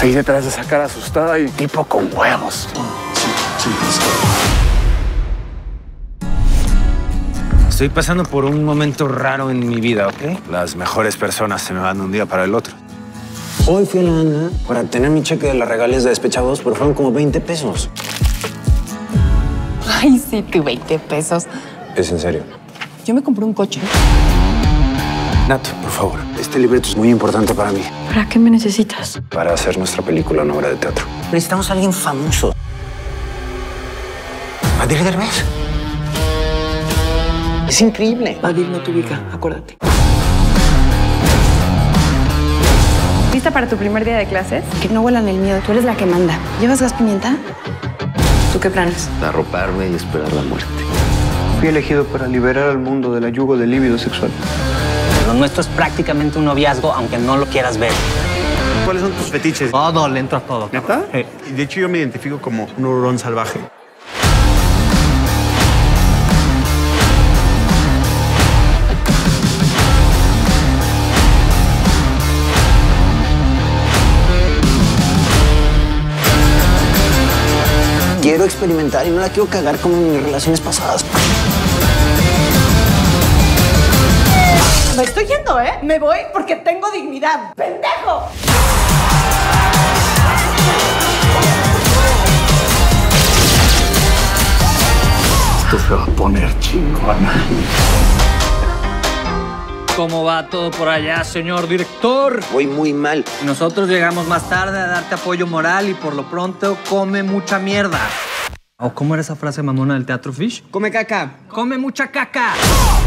seguí detrás de esa cara asustada y tipo con huevos. Estoy pasando por un momento raro en mi vida, ¿ok? Las mejores personas se me van de un día para el otro. Hoy fui a la Ana para obtener mi cheque de las regalías de Despechados, pero fueron como 20 pesos. Ay, sí, que 20 pesos. ¿Es en serio? Yo me compré un coche. Nato, por favor, este libreto es muy importante para mí. ¿Para qué me necesitas? Para hacer nuestra película, una obra de teatro. Necesitamos a alguien famoso. ¿Vadir Derbez? Es increíble. Vadir no te ubica, acuérdate. ¿Lista para tu primer día de clases? Que no huelan el miedo, tú eres la que manda. ¿Llevas gas pimienta? ¿Tú qué planes? Arroparme y esperar la muerte. Fui elegido para liberar al mundo del ayugo del líbido sexual. Lo nuestro es prácticamente un noviazgo, aunque no lo quieras ver. ¿Cuáles son tus fetiches? Todo, le entro a todo. ¿Neta? Sí. De hecho, yo me identifico como un hurón salvaje. Quiero experimentar y no la quiero cagar como en mis relaciones pasadas. Me estoy yendo, ¿eh? Me voy porque tengo dignidad. ¡Pendejo! Esto se va a poner chingona. ¿Cómo va todo por allá, señor director? Voy muy mal. Nosotros llegamos más tarde a darte apoyo moral y por lo pronto come mucha mierda. ¿O cómo era esa frase mamona del Teatro Fish? Come caca. Come mucha caca.